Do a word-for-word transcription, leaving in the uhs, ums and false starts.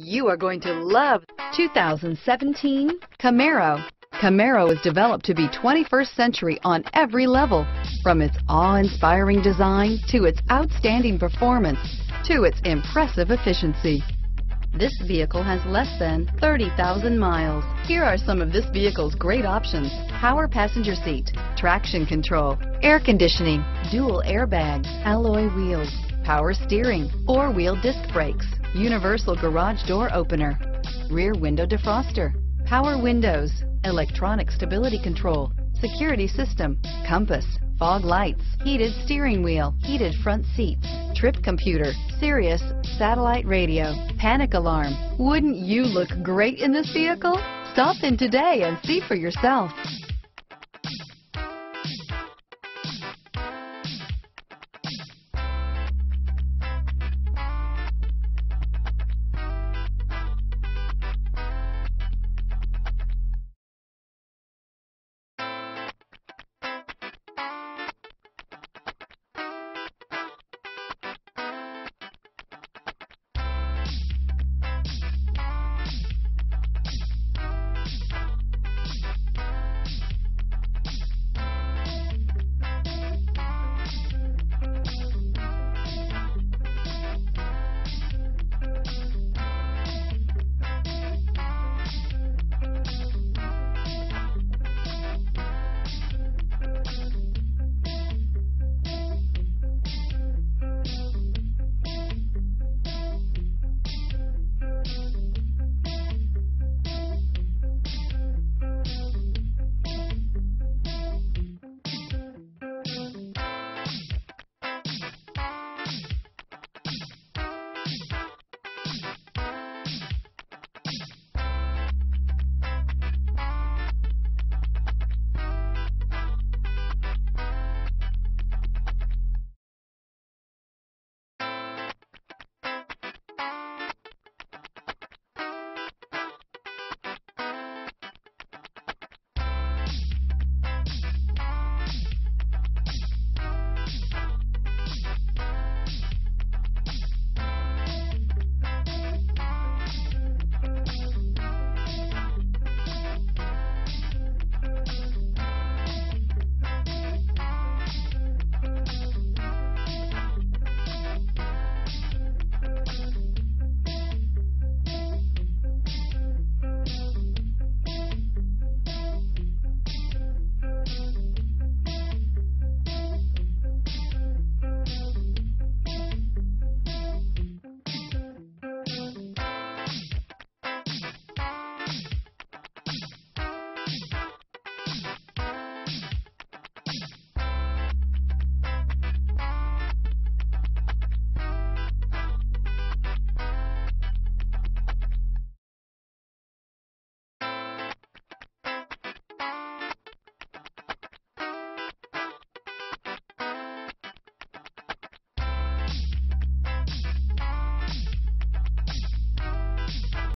You are going to love two thousand seventeen Camaro. Camaro is developed to be twenty-first century on every level, from its awe-inspiring design to its outstanding performance to its impressive efficiency. This vehicle has less than thirty thousand miles. Here are some of this vehicle's great options: power passenger seat, traction control, air conditioning, dual airbags, alloy wheels, power steering, four-wheel disc brakes, universal garage door opener, rear window defroster, power windows, electronic stability control, security system, compass, fog lights, heated steering wheel, heated front seats, trip computer, Sirius satellite radio, panic alarm. Wouldn't you look great in this vehicle? Stop in today and see for yourself.